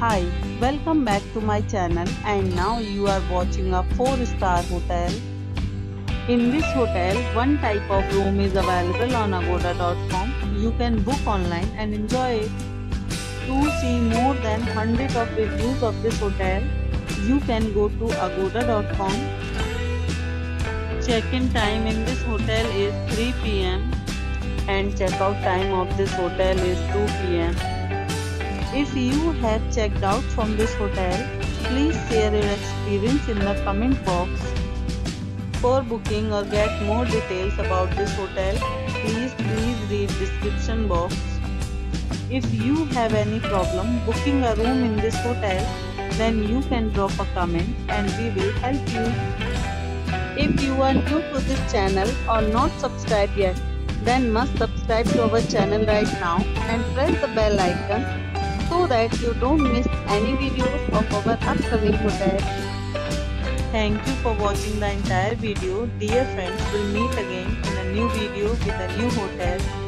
Hi, welcome back to my channel, and now you are watching a 4-star hotel. In this hotel, one type of room is available on agoda.com. You can book online and enjoy it. To see more than 100 of reviews of this hotel, you can go to agoda.com. Check-in time in this hotel is 3 p.m. and check-out time of this hotel is 2 p.m. If you have checked out from this hotel, please share your experience in the comment box. For booking or get more details about this hotel, please read description box. If you have any problem booking a room in this hotel, then you can drop a comment and we will help you. If you are new to this channel or not subscribed yet, then must subscribe to our channel right now and press the bell icon so that you don't miss any videos of our upcoming hotel. Thank you for watching the entire video. Dear friends, we'll meet again in a new video with a new hotel.